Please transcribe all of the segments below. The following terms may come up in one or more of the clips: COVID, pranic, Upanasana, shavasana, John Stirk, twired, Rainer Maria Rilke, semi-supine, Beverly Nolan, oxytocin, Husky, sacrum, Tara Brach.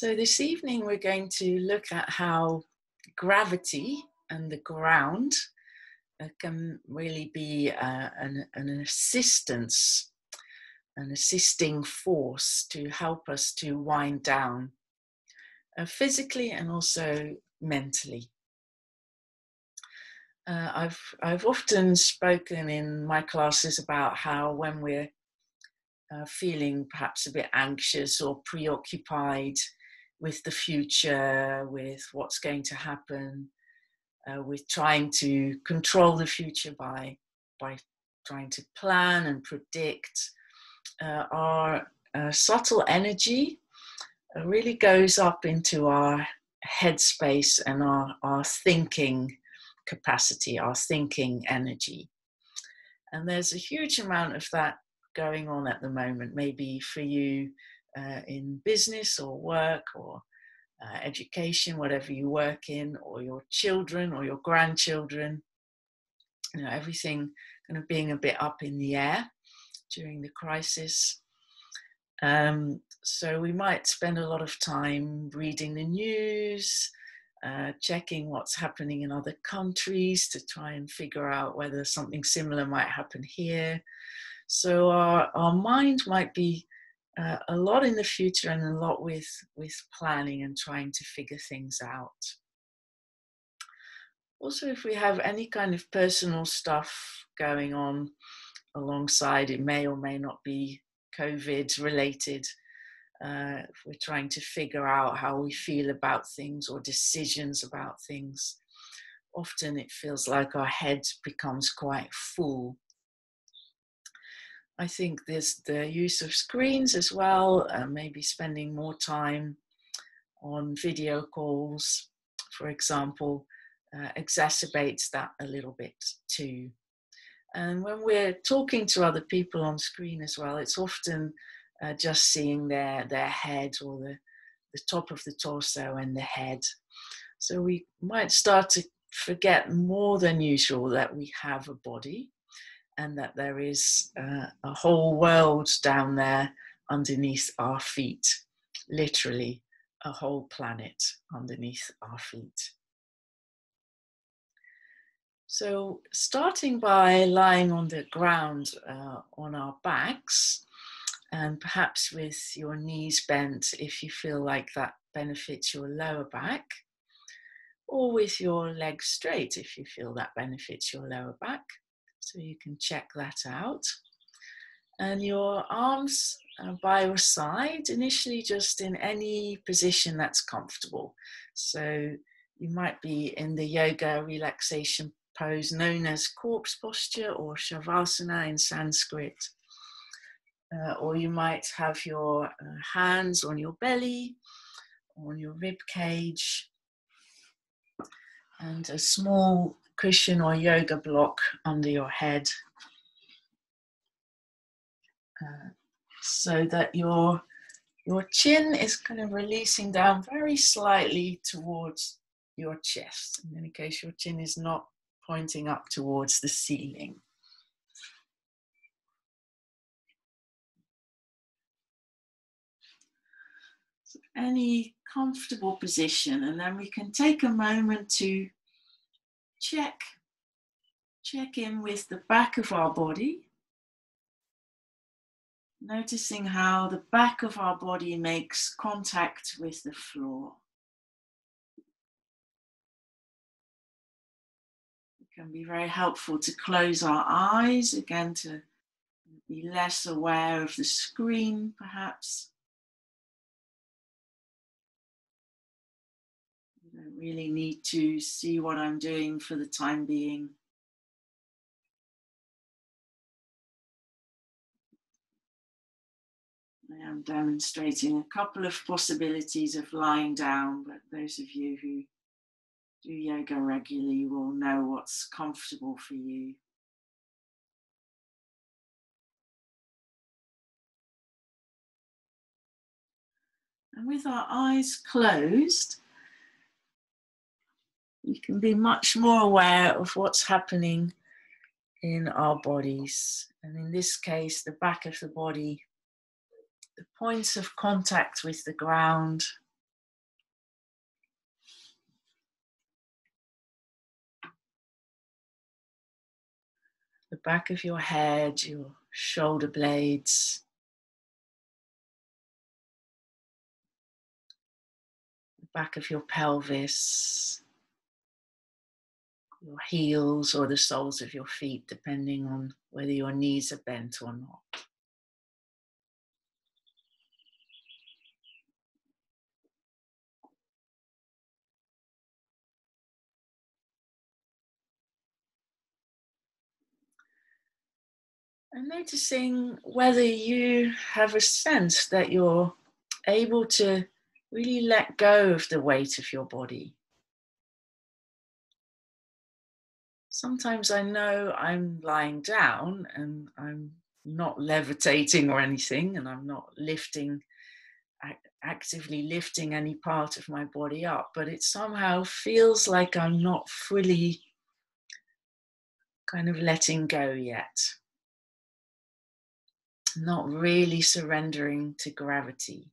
So this evening we're going to look at how gravity and the ground can really be an assistance, an assisting force to help us to wind down physically and also mentally. I've often spoken in my classes about how when we're feeling perhaps a bit anxious or preoccupied with the future, with what's going to happen, with trying to control the future by trying to plan and predict, our subtle energy really goes up into our headspace and our thinking capacity, our thinking energy. And there's a huge amount of that going on at the moment, maybe for you in business or work or education, whatever you work in, or your children or your grandchildren, you know, everything kind of being a bit up in the air during the crisis. So we might spend a lot of time reading the news, checking what's happening in other countries to try and figure out whether something similar might happen here. So our mind might be a lot in the future and a lot with planning and trying to figure things out. Also, if we have any kind of personal stuff going on alongside, it may or may not be COVID related. If we're trying to figure out how we feel about things or decisions about things, often it feels like our head becomes quite full. I think there's the use of screens as well, maybe spending more time on video calls, for example, exacerbates that a little bit too. And when we're talking to other people on screen as well, it's often just seeing their head or the top of the torso and the head. So we might start to forget more than usual that we have a body and that there is a whole world down there underneath our feet, literally a whole planet underneath our feet. So starting by lying on the ground on our backs, and perhaps with your knees bent if you feel like that benefits your lower back, or with your legs straight if you feel that benefits your lower back. So you can check that out. And your arms by your side, initially just in any position that's comfortable. So you might be in the yoga relaxation pose known as corpse posture or shavasana in Sanskrit. Or you might have your hands on your belly, on your rib cage, and a small cushion or yoga block under your head, so that your chin is kind of releasing down very slightly towards your chest, in any case your chin is not pointing up towards the ceiling. So any comfortable position, and then we can take a moment to check in with the back of our body, noticing how the back of our body makes contact with the floor. It can be very helpful to close our eyes, again to be less aware of the screen perhaps. I don't really need to see what I'm doing for the time being. I am demonstrating a couple of possibilities of lying down, but those of you who do yoga regularly will know what's comfortable for you. And with our eyes closed, we can be much more aware of what's happening in our bodies. And in this case, the back of the body, the points of contact with the ground, the back of your head, your shoulder blades, the back of your pelvis, your heels or the soles of your feet, depending on whether your knees are bent or not. And noticing whether you have a sense that you're able to really let go of the weight of your body. Sometimes I know I'm lying down and I'm not levitating or anything, and I'm not lifting, actively lifting any part of my body up, but it somehow feels like I'm not fully kind of letting go yet. Not really surrendering to gravity.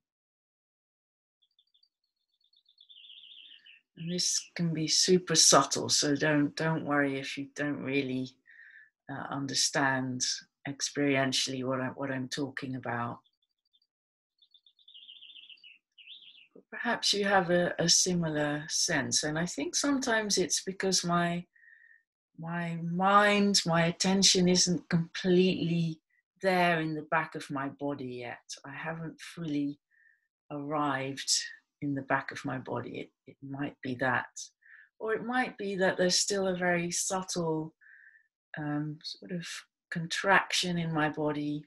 And this can be super subtle, so don't worry if you don't really understand experientially what I'm talking about. But perhaps you have a similar sense, and I think sometimes it's because my mind, my attention isn't completely there in the back of my body yet. I haven't fully arrived in the back of my body. It might be that, or it might be that there's still a very subtle sort of contraction in my body.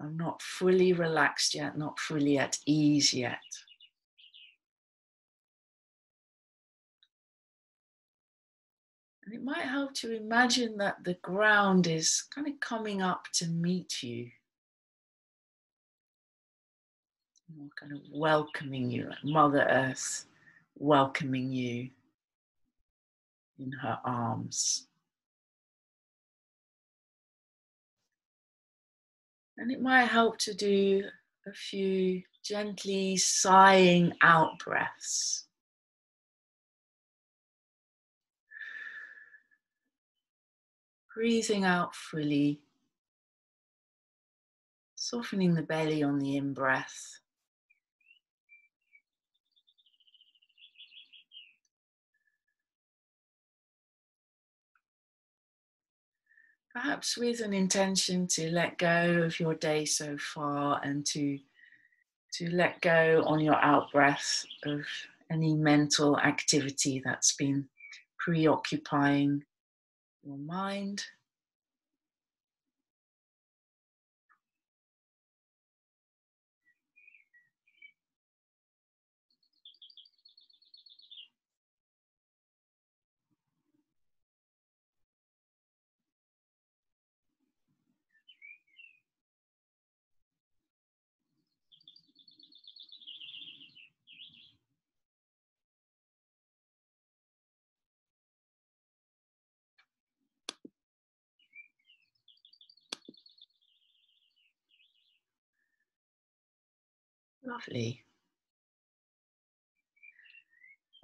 I'm not fully relaxed yet, not fully at ease yet. And it might help to imagine that the ground is kind of coming up to meet you, more kind of welcoming you, like Mother Earth welcoming you in her arms. And it might help to do a few gently sighing out breaths. Breathing out fully, softening the belly on the in-breath. Perhaps with an intention to let go of your day so far and to let go on your out-breath of any mental activity that's been preoccupying your mind. Lovely.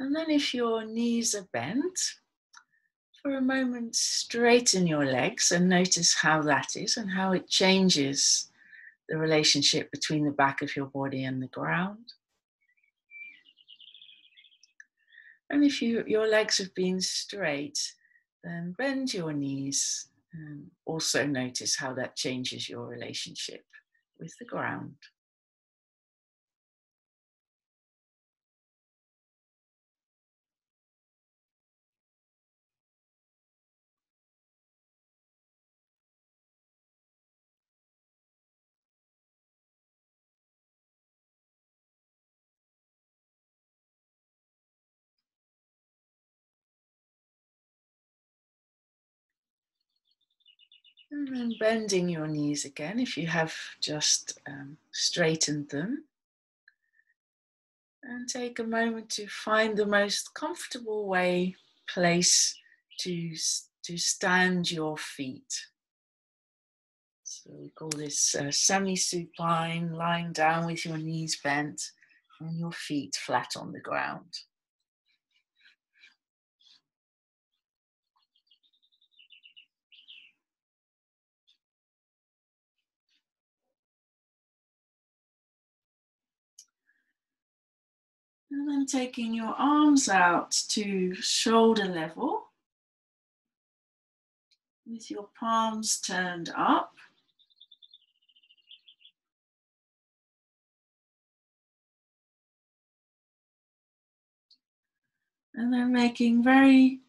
And then if your knees are bent, for a moment straighten your legs and notice how that is and how it changes the relationship between the back of your body and the ground. And if your legs have been straight, then bend your knees and also notice how that changes your relationship with the ground. And then bending your knees again, if you have just straightened them. And take a moment to find the most comfortable place to stand your feet. So we call this semi-supine, lying down with your knees bent and your feet flat on the ground. And then taking your arms out to shoulder level with your palms turned up. And then making very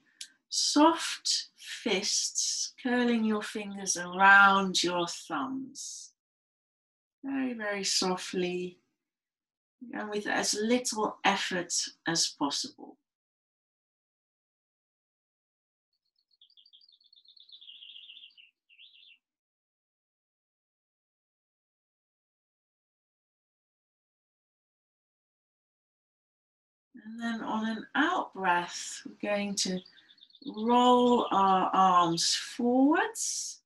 soft fists, curling your fingers around your thumbs. Very, very softly and with as little effort as possible. And then on an out breath, we're going to roll our arms forwards.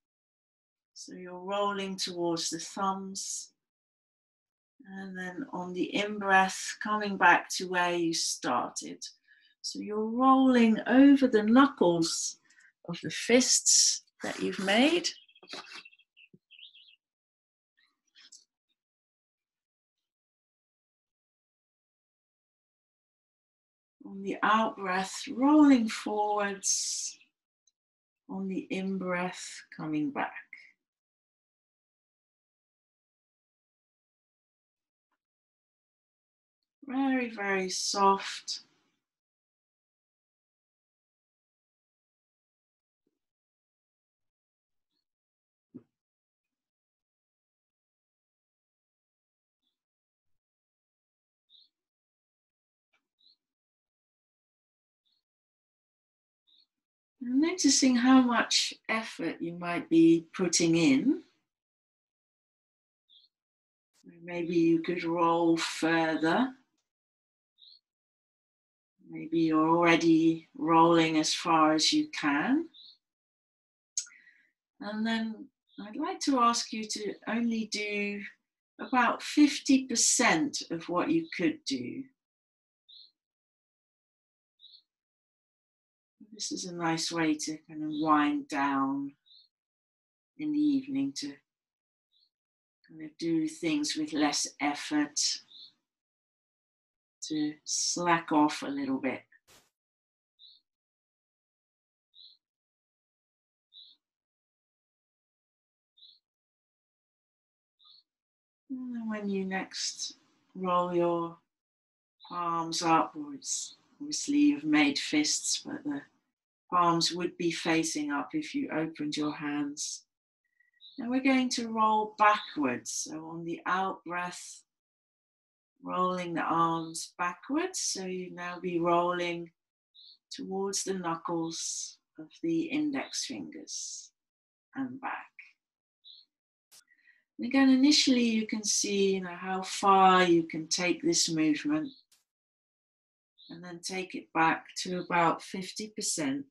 So you're rolling towards the thumbs. And then on the in breath, coming back to where you started. So you're rolling over the knuckles of the fists that you've made. On the out breath, rolling forwards. On the in breath, coming back. Very, very soft. And noticing how much effort you might be putting in. Maybe you could roll further. Maybe you're already rolling as far as you can. And then I'd like to ask you to only do about 50% of what you could do. This is a nice way to kind of wind down in the evening, to kind of do things with less effort, to slack off a little bit. And then when you next roll your palms upwards, obviously you've made fists, but the palms would be facing up if you opened your hands. Now we're going to roll backwards. So on the out breath, rolling the arms backwards, so you now be rolling towards the knuckles of the index fingers and back. And again, initially you can see, you know, how far you can take this movement, and then take it back to about 50%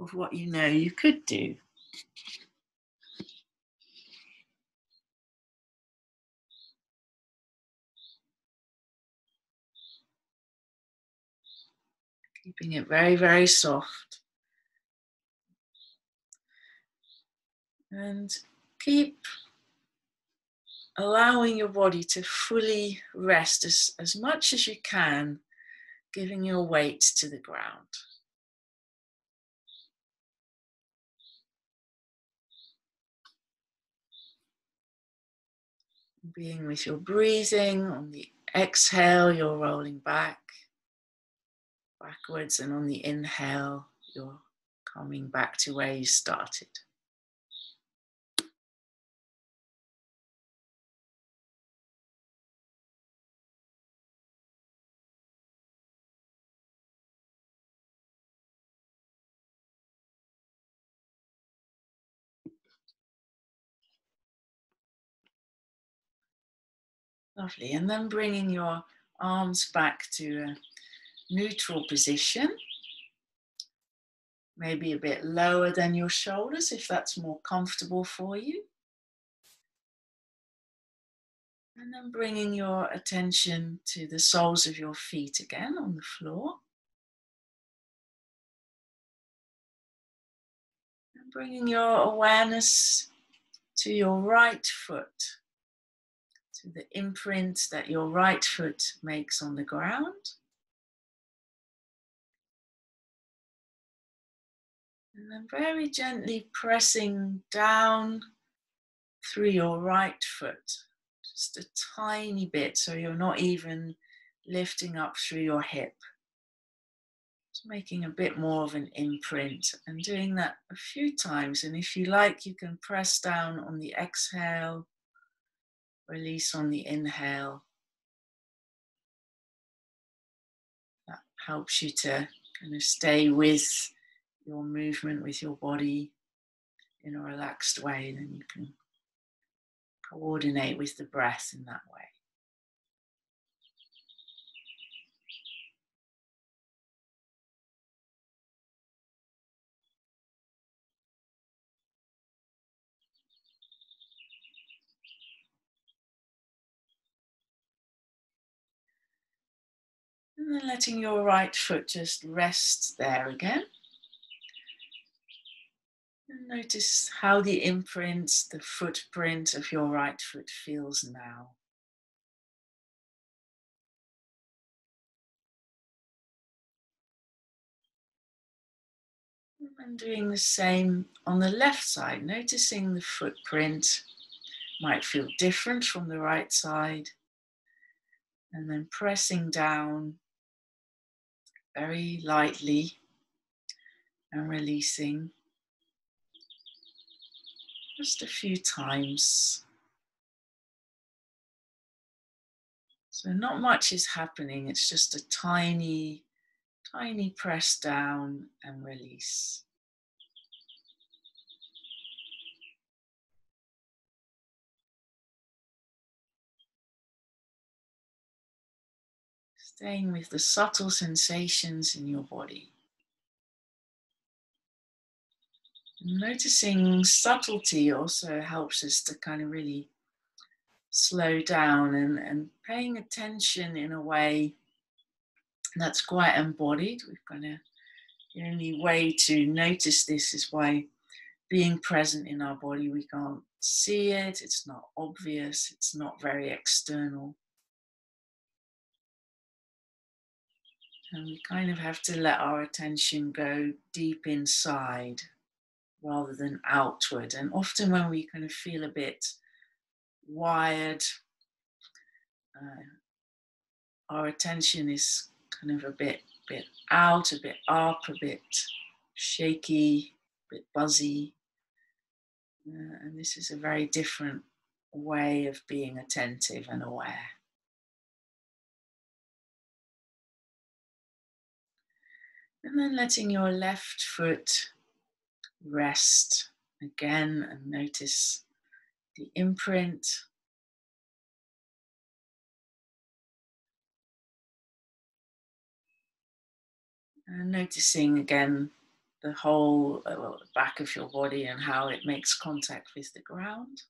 of what you know you could do. Keeping it very, very soft. And keep allowing your body to fully rest as much as you can, giving your weight to the ground. Being with your breathing, on the exhale, you're rolling backwards, and on the inhale, you're coming back to where you started. Lovely, and then bringing your arms back to a neutral position, maybe a bit lower than your shoulders if that's more comfortable for you. And then bringing your attention to the soles of your feet again on the floor. And bringing your awareness to your right foot, to the imprint that your right foot makes on the ground. And then very gently pressing down through your right foot, just a tiny bit, so you're not even lifting up through your hip. Just making a bit more of an imprint and doing that a few times. And if you like, you can press down on the exhale, release on the inhale. That helps you to kind of stay with your movement, with your body in a relaxed way, and then you can coordinate with the breath in that way. And then letting your right foot just rest there again. And notice how the imprint, the footprint of your right foot feels now. And doing the same on the left side, noticing the footprint might feel different from the right side. And then pressing down very lightly and releasing just a few times. So not much is happening, it's just a tiny, tiny press down and release. Staying with the subtle sensations in your body. Noticing subtlety also helps us to kind of really slow down and paying attention in a way that's quite embodied. We've kind of, the only way to notice this is by being present in our body. We can't see it, it's not obvious, it's not very external. And we kind of have to let our attention go deep inside rather than outward. And often when we kind of feel a bit wired, our attention is kind of a bit out, a bit up, a bit shaky, a bit buzzy. And this is a very different way of being attentive and aware. And then letting your left foot rest again and notice the imprint. And noticing again the whole the back of your body and how it makes contact with the ground.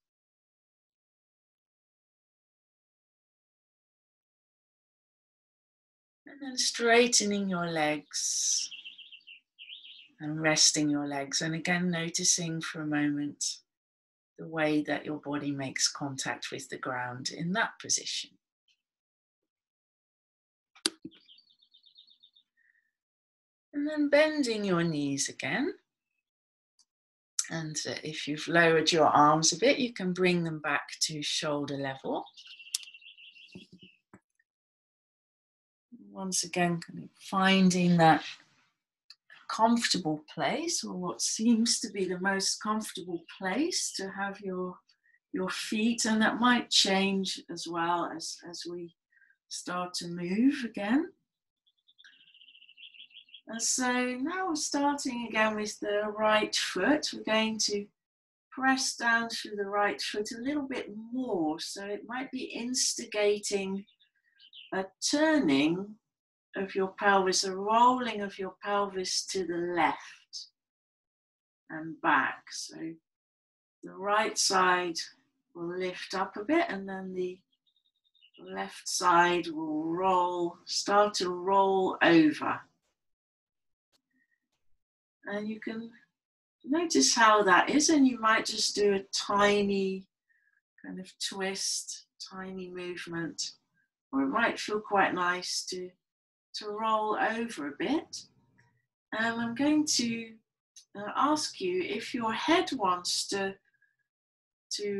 And then straightening your legs and resting your legs. And again, noticing for a moment the way that your body makes contact with the ground in that position. And then bending your knees again. And if you've lowered your arms a bit, you can bring them back to shoulder level. Once again, finding that comfortable place, or what seems to be the most comfortable place to have your feet, and that might change as well as we start to move again. And so now we're starting again with the right foot. We're going to press down through the right foot a little bit more, so it might be instigating a turning of your pelvis, a rolling of your pelvis to the left and back. So the right side will lift up a bit and then the left side will roll, start to roll over. And you can notice how that is, and you might just do a tiny kind of twist tiny movement. All right, feel quite nice to roll over a bit. I'm going to ask you if your head wants to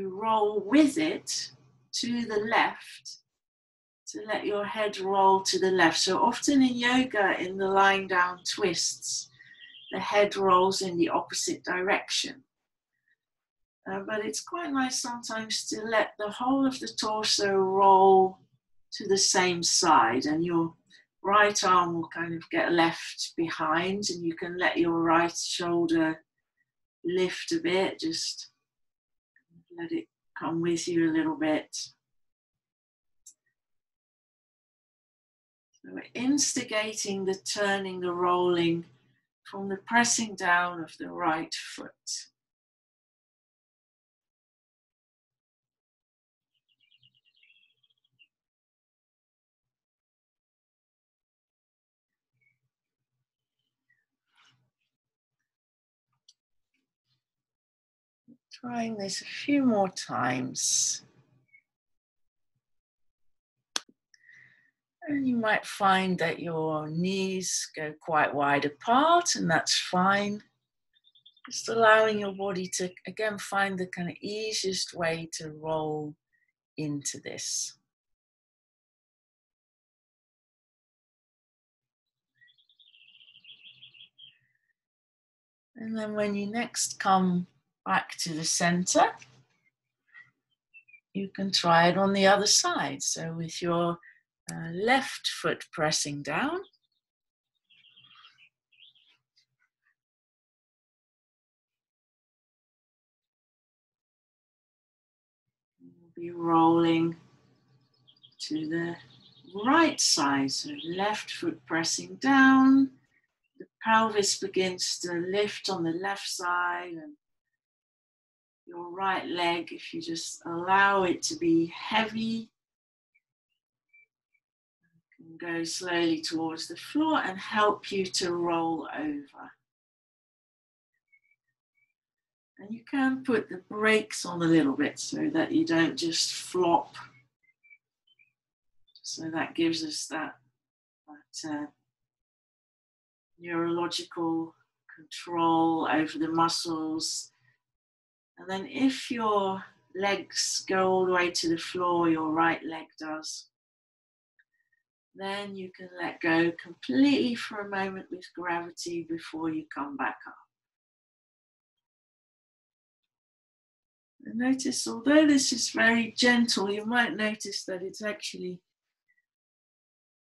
roll with it to the left, to let your head roll to the left. So often in yoga, in the lying down twists, the head rolls in the opposite direction. But it's quite nice sometimes to let the whole of the torso roll to the same side, and your right arm will kind of get left behind, and you can let your right shoulder lift a bit, just let it come with you a little bit. So we're instigating the turning, the rolling from the pressing down of the right foot. Trying this a few more times. And you might find that your knees go quite wide apart, and that's fine. Just allowing your body to, again, find the kind of easiest way to roll into this. And then when you next come back to the center, you can try it on the other side. So with your left foot pressing down, you'll be rolling to the right side. So left foot pressing down, the pelvis begins to lift on the left side, and your right leg, if you just allow it to be heavy, can go slowly towards the floor and help you to roll over. And you can put the brakes on a little bit so that you don't just flop. So that gives us that neurological control over the muscles. And then if your legs go all the way to the floor, your right leg does, then you can let go completely for a moment with gravity before you come back up. And notice, although this is very gentle, you might notice that it's actually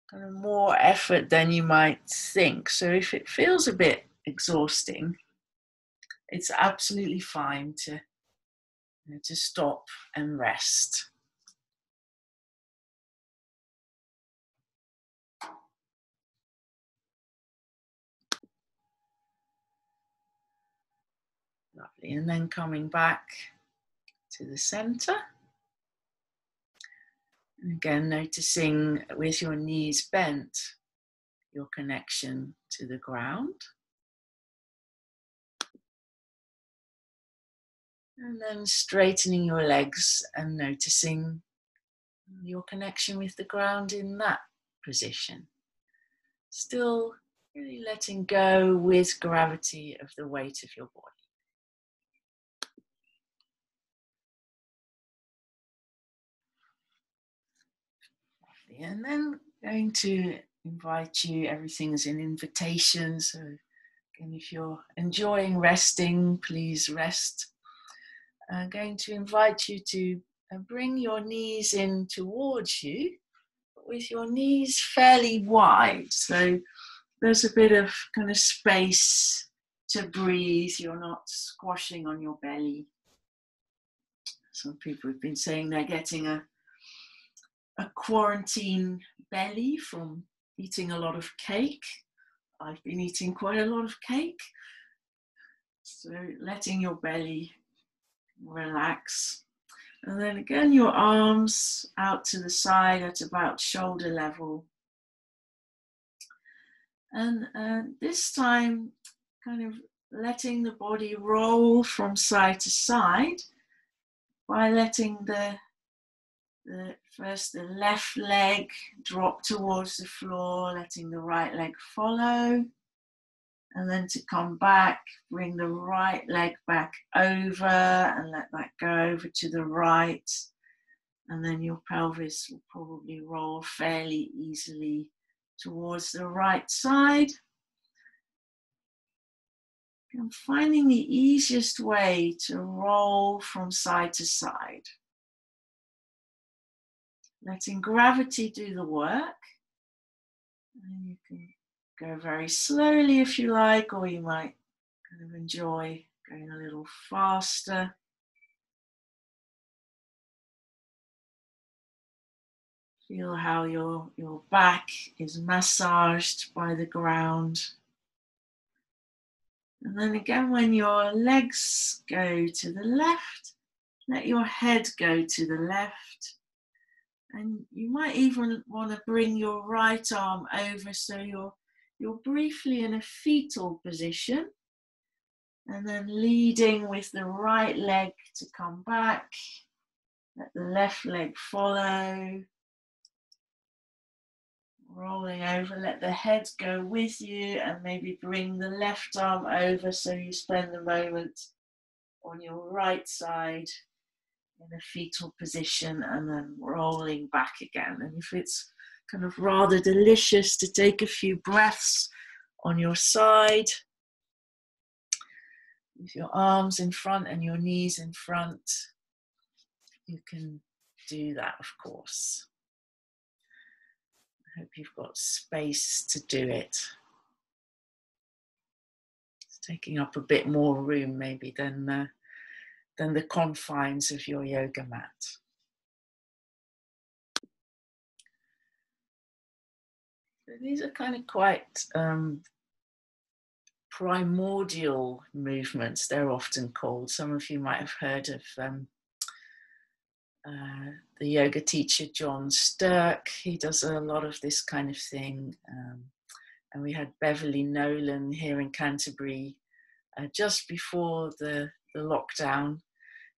kind of more effort than you might think. So if it feels a bit exhausting, it's absolutely fine to stop and rest. Lovely, and then coming back to the center. And again, noticing with your knees bent, your connection to the ground. And then straightening your legs and noticing your connection with the ground in that position. Still really letting go with gravity of the weight of your body. And then going to invite you, everything is an invitation. So again, if you're enjoying resting, please rest. I'm going to invite you to bring your knees in towards you, but with your knees fairly wide. So there's a bit of kind of space to breathe. You're not squashing on your belly. Some people have been saying they're getting a quarantine belly from eating a lot of cake. I've been eating quite a lot of cake. So letting your belly relax. And then again, your arms out to the side at about shoulder level. And this time, kind of letting the body roll from side to side by letting the First the left leg drop towards the floor, letting the right leg follow. And then to come back, bring the right leg back over and let that go over to the right. And then your pelvis will probably roll fairly easily towards the right side. And finding the easiest way to roll from side to side. Letting gravity do the work. And you can go very slowly if you like, or you might kind of enjoy going a little faster. Feel how your back is massaged by the ground. And then again, when your legs go to the left, let your head go to the left. And you might even want to bring your right arm over so you're briefly in a fetal position. And then leading with the right leg to come back. Let the left leg follow. Rolling over, let the head go with you and maybe bring the left arm over so you spend the moment on your right side in a fetal position and then rolling back again. And if it's kind of rather delicious to take a few breaths on your side with your arms in front and your knees in front, you can do that, of course. Hope you've got space to do it. It's taking up a bit more room maybe than the confines of your yoga mat. So these are kind of quite primordial movements, they're often called. Some of you might have heard of the yoga teacher John Stirk. He does a lot of this kind of thing. And we had Beverly Nolan here in Canterbury just before the lockdown.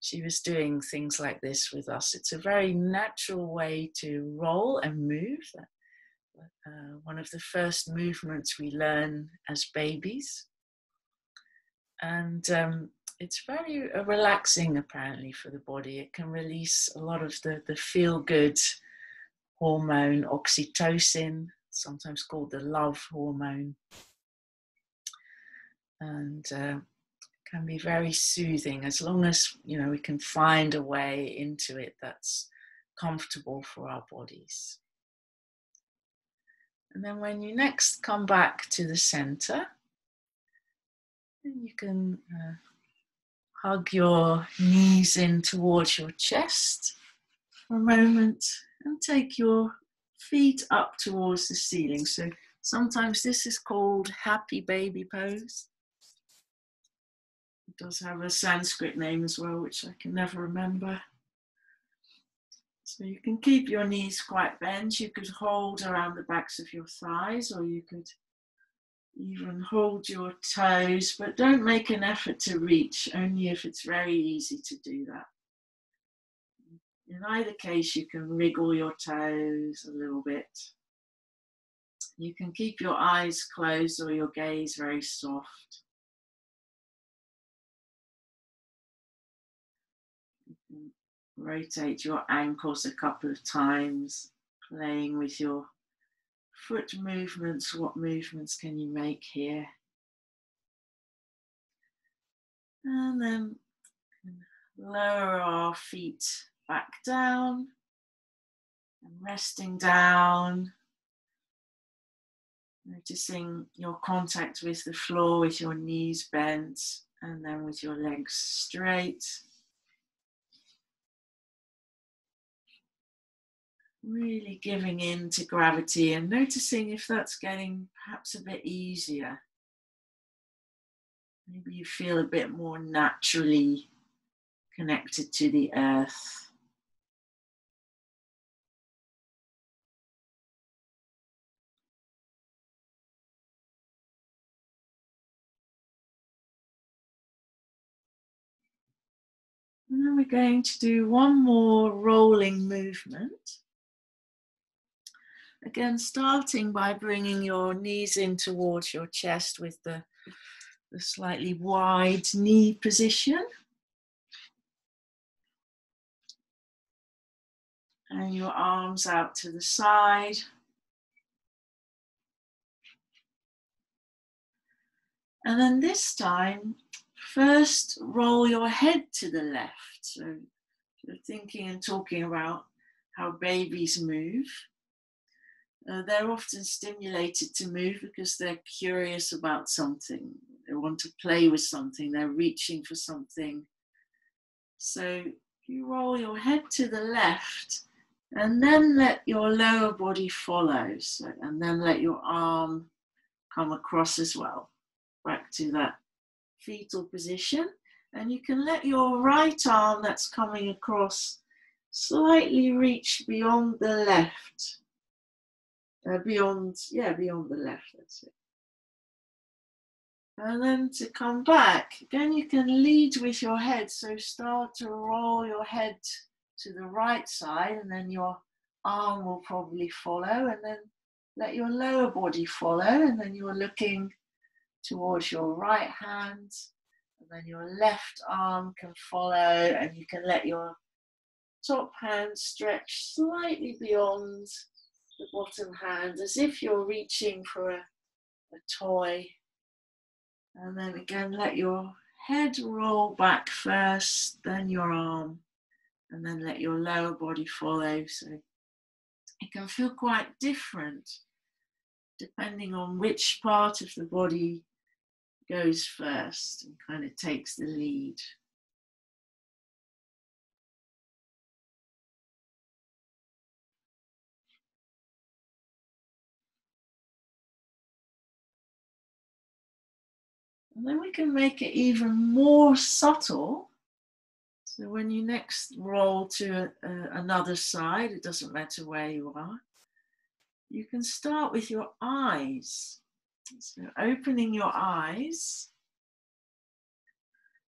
She was doing things like this with us. It's a very natural way to roll and move. One of the first movements we learn as babies. And it's very relaxing, apparently, for the body. It can release a lot of the feel-good hormone, oxytocin, sometimes called the love hormone. And can be very soothing, as long as, you know, we can find a way into it that's comfortable for our bodies. And then when you next come back to the center, then you can hug your knees in towards your chest for a moment and take your feet up towards the ceiling. So sometimes this is called happy baby pose. It does have a Sanskrit name as well, which I can never remember. So you can keep your knees quite bent. You could hold around the backs of your thighs, or you could even hold your toes, but don't make an effort to reach, only if it's very easy to do that. In either case, you can wriggle your toes a little bit. You can keep your eyes closed or your gaze very soft. You can rotate your ankles a couple of times, playing with your foot movements. What movements can you make here? And then lower our feet back down and resting down, noticing your contact with the floor with your knees bent and then with your legs straight. Really giving in to gravity and noticing if that's getting perhaps a bit easier. Maybe you feel a bit more naturally connected to the earth. And then we're going to do one more rolling movement. Again, starting by bringing your knees in towards your chest with the slightly wide knee position. And your arms out to the side. And then this time, first roll your head to the left. So you're thinking and talking about how babies move. They're often stimulated to move because they're curious about something. They want to play with something. They're reaching for something. So you roll your head to the left and then let your lower body follow. So, and then let your arm come across as well. Back to that fetal position. And you can let your right arm that's coming across slightly reach beyond the left. Beyond the left, that's it. And then to come back, again you can lead with your head. So start to roll your head to the right side and then your arm will probably follow, and then let your lower body follow, and then you're looking towards your right hand, and then your left arm can follow, and you can let your top hand stretch slightly beyond the bottom hand as if you're reaching for a toy. And then again, let your head roll back first, then your arm, and then let your lower body follow. So it can feel quite different depending on which part of the body goes first and kind of takes the lead. And then we can make it even more subtle. So when you next roll to another side, it doesn't matter where you are, you can start with your eyes. So opening your eyes,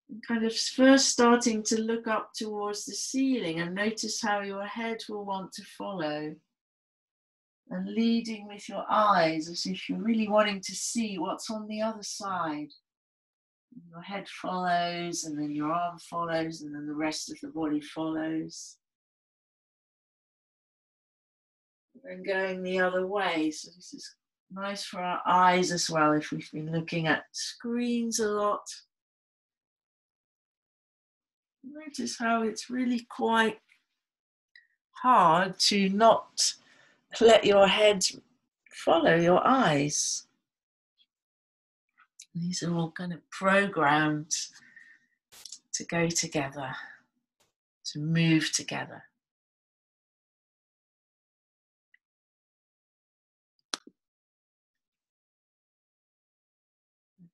and kind of first starting to look up towards the ceiling and notice how your head will want to follow. And leading with your eyes as if you're really wanting to see what's on the other side. Your head follows, and then your arm follows, and then the rest of the body follows. And going the other way. So this is nice for our eyes as well if we've been looking at screens a lot. Notice how it's really quite hard to not let your head follow your eyes. These are all kind of programmed to go together, to move together.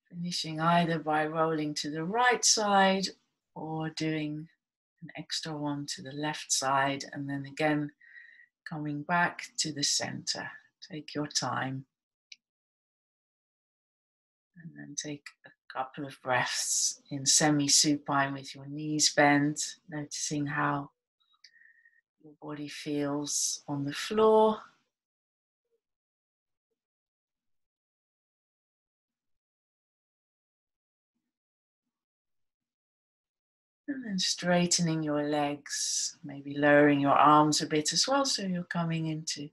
Finishing either by rolling to the right side or doing an extra one to the left side, and then again coming back to the center. Take your time. And then take a couple of breaths in semi-supine with your knees bent, noticing how your body feels on the floor. And then straightening your legs, maybe lowering your arms a bit as well, so you're coming into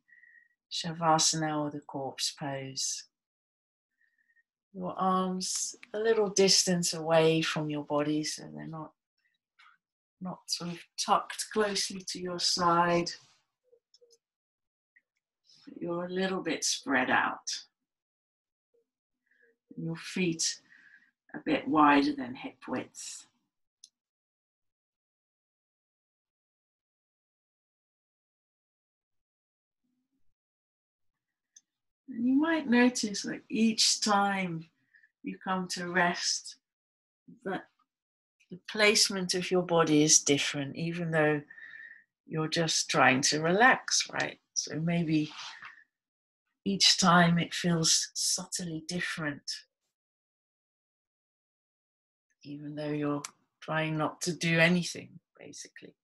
shavasana or the corpse pose. Your arms a little distance away from your body, so they're not sort of tucked closely to your side. But you're a little bit spread out. And your feet a bit wider than hip width. And you might notice that each time you come to rest, that the placement of your body is different, even though you're just trying to relax, right? So maybe each time it feels subtly different, even though you're trying not to do anything, basically.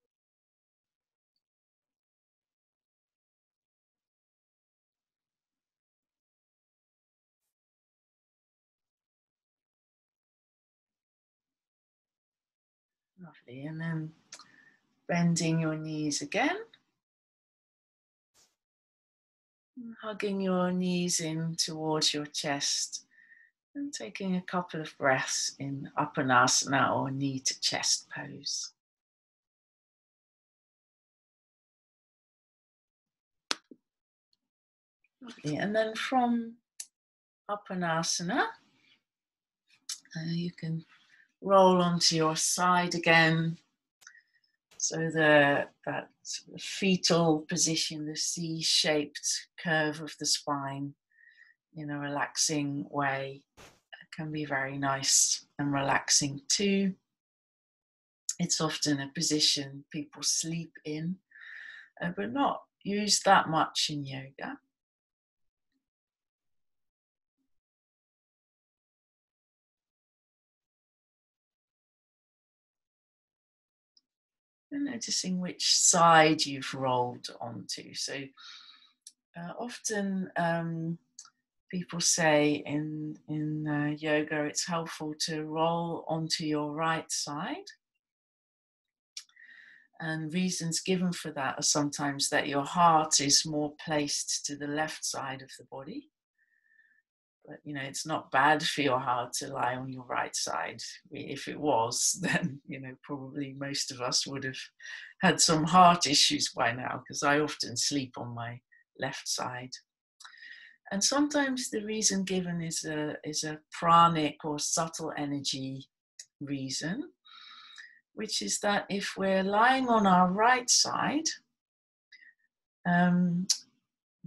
Lovely, and then bending your knees again. Hugging your knees in towards your chest and taking a couple of breaths in Upanasana or knee to chest pose. Lovely. And then from Upanasana, you can roll onto your side again. So that sort of fetal position, the C-shaped curve of the spine in a relaxing way can be very nice and relaxing too. It's often a position people sleep in, but not used that much in yoga. And noticing which side you've rolled onto. So often people say in yoga it's helpful to roll onto your right side. And reasons given for that are sometimes that your heart is more placed to the left side of the body. But you know, it's not bad for your heart to lie on your right side. If it was, then you know, probably most of us would have had some heart issues by now, because I often sleep on my left side. And sometimes the reason given is a pranic or subtle energy reason, which is that if we're lying on our right side,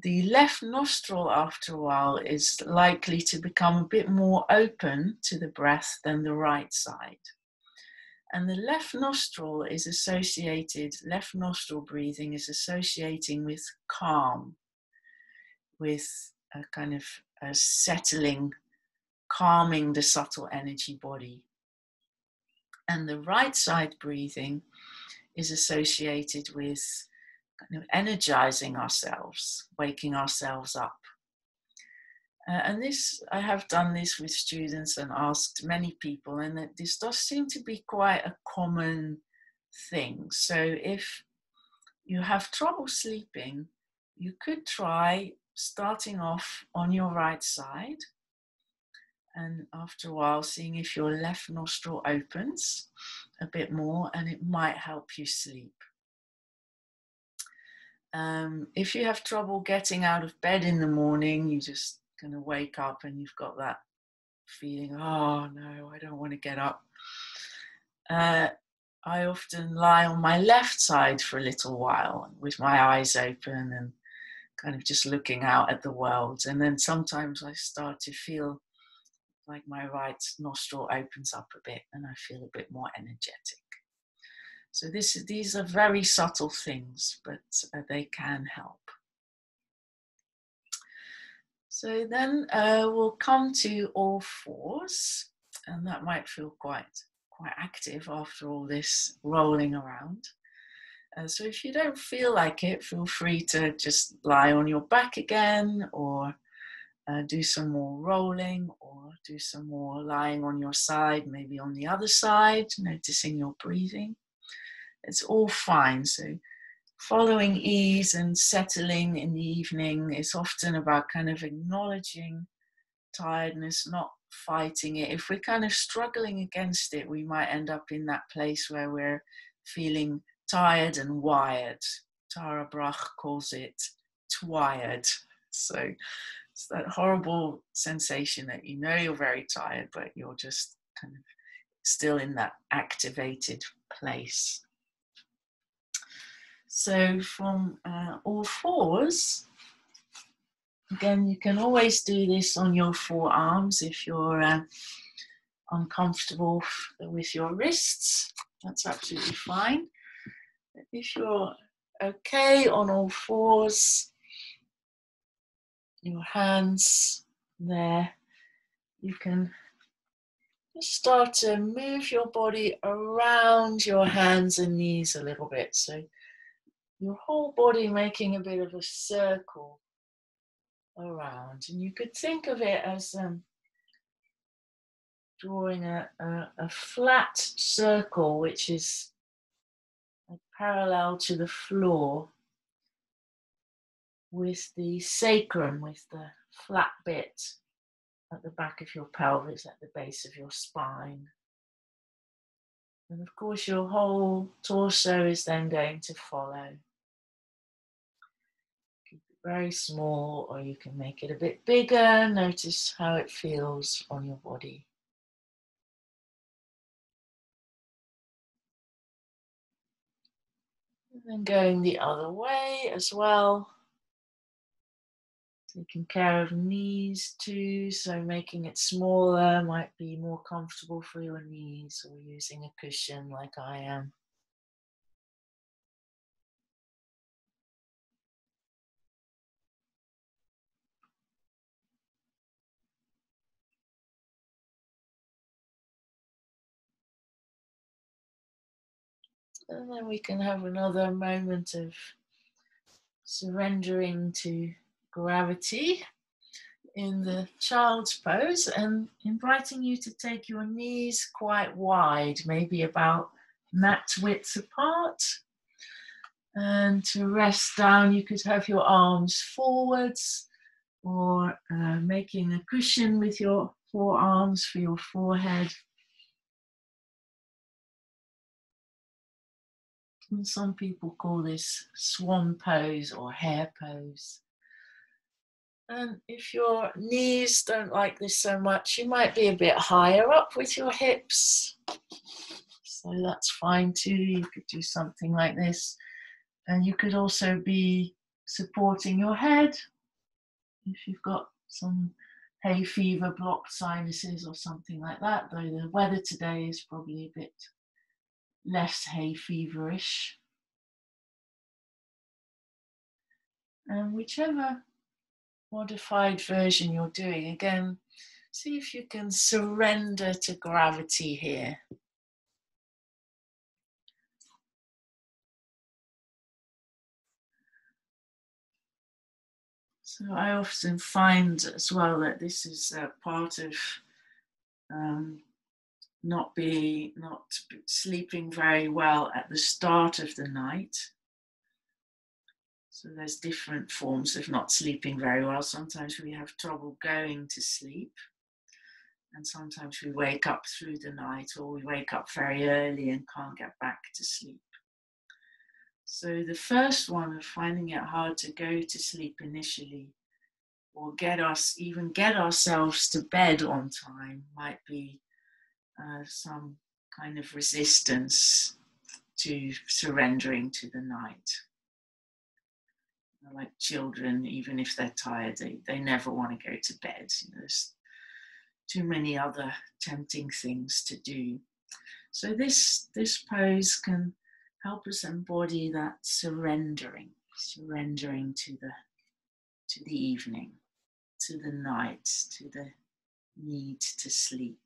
the left nostril, after a while, is likely to become a bit more open to the breath than the right side. And the left nostril is associated, left nostril breathing is associating with calm, with a kind of a settling, calming the subtle energy body. And the right side breathing is associated with energizing ourselves, waking ourselves up. And this, I have done this with students and asked many people, and this does seem to be quite a common thing. So if you have trouble sleeping, you could try starting off on your right side and after a while seeing if your left nostril opens a bit more, and it might help you sleep. If you have trouble getting out of bed in the morning, you just kind of wake up and you've got that feeling, oh no, I don't want to get up. I often lie on my left side for a little while with my eyes open and kind of just looking out at the world. And then sometimes I start to feel like my right nostril opens up a bit and I feel a bit more energetic. So these are very subtle things, but they can help. So then we'll come to all fours, and that might feel quite active after all this rolling around. So if you don't feel like it, feel free to just lie on your back again, or do some more rolling, or do some more lying on your side, maybe on the other side, noticing your breathing. It's all fine. So following ease and settling in the evening is often about kind of acknowledging tiredness, not fighting it. If we're kind of struggling against it, we might end up in that place where we're feeling tired and wired. Tara Brach calls it twired. So it's that horrible sensation that you know you're very tired, but you're just kind of still in that activated place. So from all fours, again, you can always do this on your forearms if you're uncomfortable with your wrists. That's absolutely fine. If you're okay on all fours, your hands there, you can Just start to move your body around your hands and knees a little bit. So your whole body making a bit of a circle around. And you could think of it as drawing a flat circle, which is parallel to the floor, with the sacrum, with the flat bit at the back of your pelvis, at the base of your spine. And of course your whole torso is then going to follow. Keep it very small, or you can make it a bit bigger. Notice how it feels on your body. And then going the other way as well, taking care of knees too, so making it smaller might be more comfortable for your knees, or using a cushion like I am. And then we can have another moment of surrendering to gravity in the child's pose, and inviting you to take your knees quite wide, maybe about mat width apart, and to rest down. You could have your arms forwards, or making a cushion with your forearms for your forehead. And some people call this swan pose or hare pose. And if your knees don't like this so much, you might be a bit higher up with your hips. So that's fine too. You could do something like this. And you could also be supporting your head if you've got some hay fever, blocked sinuses or something like that, though the weather today is probably a bit less hay feverish. And whichever modified version you're doing, again, see if you can surrender to gravity here. So I often find as well that this is part of not sleeping very well at the start of the night. So there's different forms of not sleeping very well. Sometimes we have trouble going to sleep, and sometimes we wake up through the night, or we wake up very early and can't get back to sleep. So the first one of finding it hard to go to sleep initially, or even get ourselves to bed on time, might be some kind of resistance to surrendering to the night. Like children, even if they're tired, they never want to go to bed. You know, there's too many other tempting things to do. So this pose can help us embody that surrendering to the evening, to the night, to the need to sleep.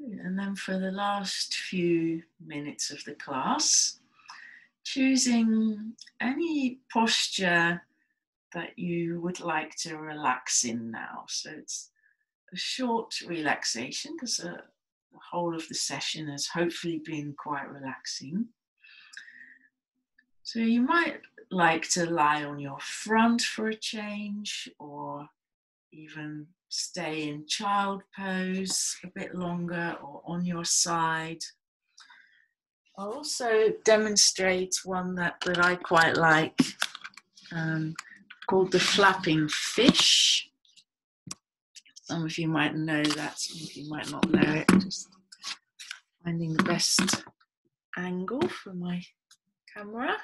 And then for the last few minutes of the class, choosing any posture that you would like to relax in now. So it's a short relaxation, because the whole of the session has hopefully been quite relaxing. So you might like to lie on your front for a change, or even stay in child pose a bit longer, or on your side. I'll also demonstrate one that I quite like, called the flapping fish. Some of you might know that, some of you might not know it. Just finding the best angle for my camera.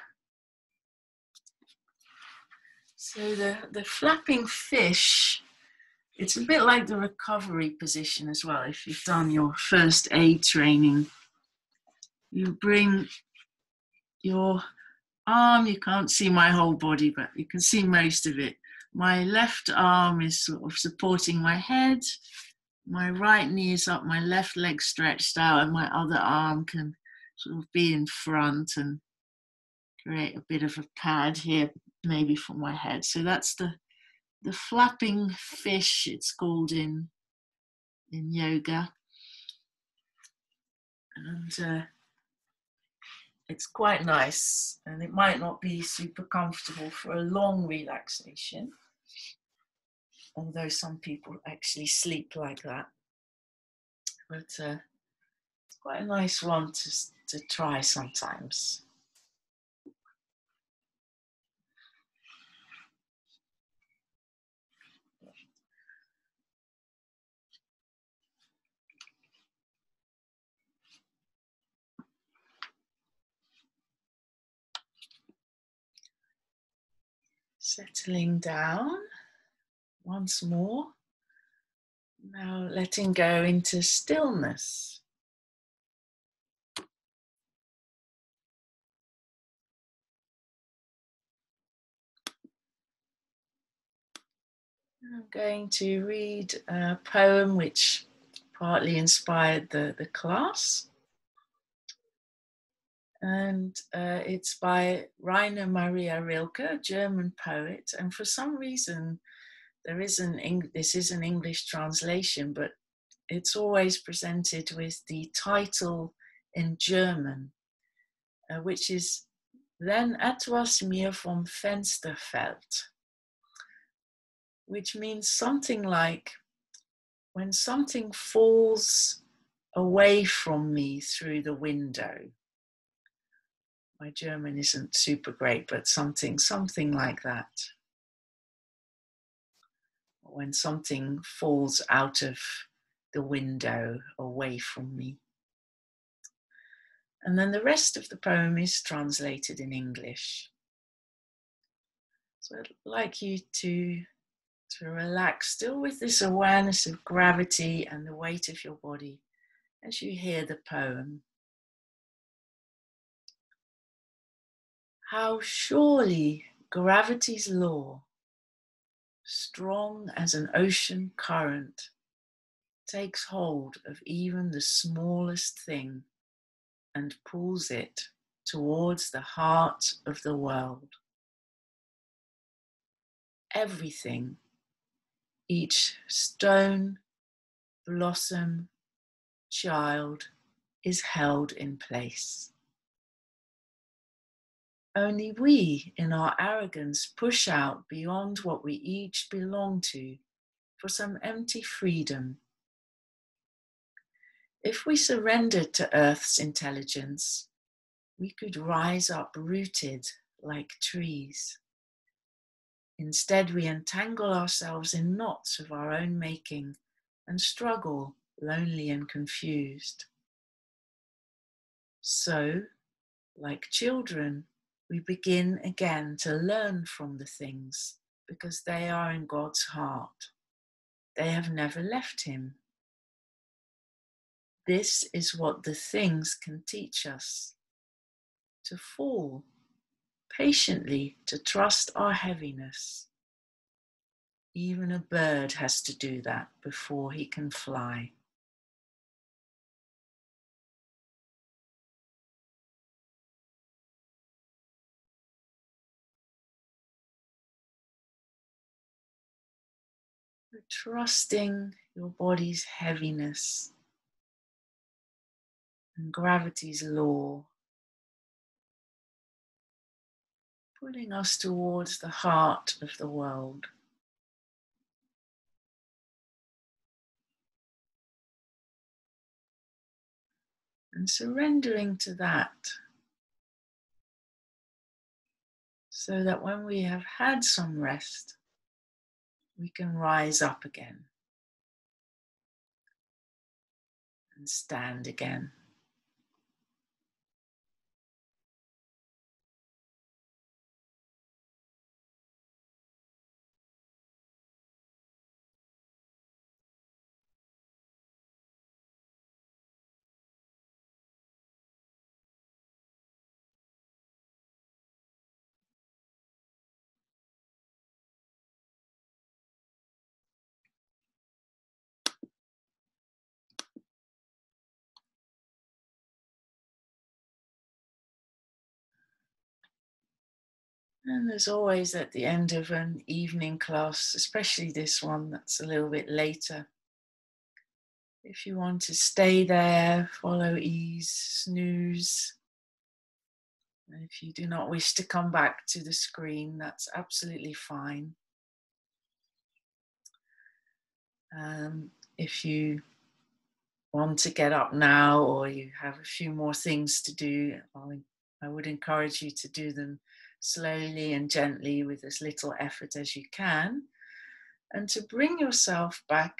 So the flapping fish It's a bit like the recovery position as well. If you've done your first aid training, you bring your arm, you can't see my whole body, but you can see most of it. My left arm is sort of supporting my head. My right knee is up, my left leg stretched out, and my other arm can sort of be in front and create a bit of a pad here, maybe for my head. So that's the flapping fish, it's called in yoga. And it's quite nice, and it might not be super comfortable for a long relaxation, although some people actually sleep like that. But it's quite a nice one to try sometimes. Settling down once more. Now letting go into stillness. I'm going to read a poem which partly inspired the class. And it's by Rainer Maria Rilke, German poet. And for some reason, this is an English translation, but it's always presented with the title in German, which is "Wenn etwas mir vom Fenster fällt," which means something like, when something falls away from me through the window. My German isn't super great, but something like that. When something falls out of the window away from me. And then the rest of the poem is translated in English. So I'd like you to relax, still with this awareness of gravity and the weight of your body as you hear the poem. How surely gravity's law, strong as an ocean current, takes hold of even the smallest thing and pulls it towards the heart of the world. Everything, each stone, blossom, child, is held in place. Only we, in our arrogance, push out beyond what we each belong to for some empty freedom. If we surrendered to Earth's intelligence, we could rise up rooted like trees. Instead, we entangle ourselves in knots of our own making and struggle lonely and confused. So, like children, we begin again to learn from the things because they are in God's heart. They have never left him. This is what the things can teach us. To fall, patiently to trust our heaviness. Even a bird has to do that before he can fly. Trusting your body's heaviness and gravity's law, pulling us towards the heart of the world. And surrendering to that, so that when we have had some rest, we can rise up again and stand again. And there's always at the end of an evening class, especially this one that's a little bit later, if you want to stay there, follow ease, snooze. And if you do not wish to come back to the screen, that's absolutely fine. If you want to get up now or you have a few more things to do, I would encourage you to do them slowly and gently with as little effort as you can, and to bring yourself back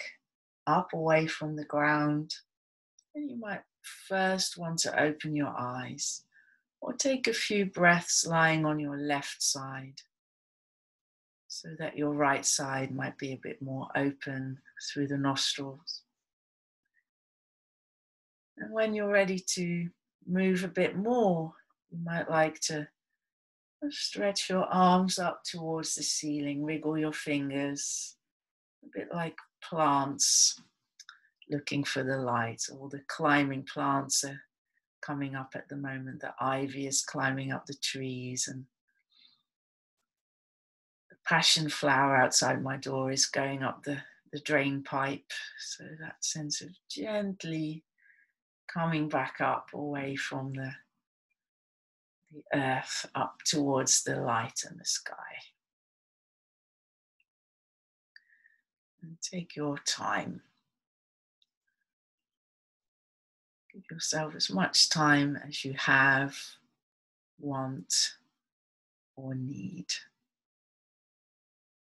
up away from the ground. And you might first want to open your eyes or take a few breaths lying on your left side so that your right side might be a bit more open through the nostrils. And when you're ready to move a bit more, you might like to stretch your arms up towards the ceiling, wriggle your fingers, a bit like plants looking for the light. All the climbing plants are coming up at the moment. The ivy is climbing up the trees, and the passion flower outside my door is going up the drain pipe. So that sense of gently coming back up away from the earth up towards the light and the sky. And take your time. Give yourself as much time as you have, want, or need.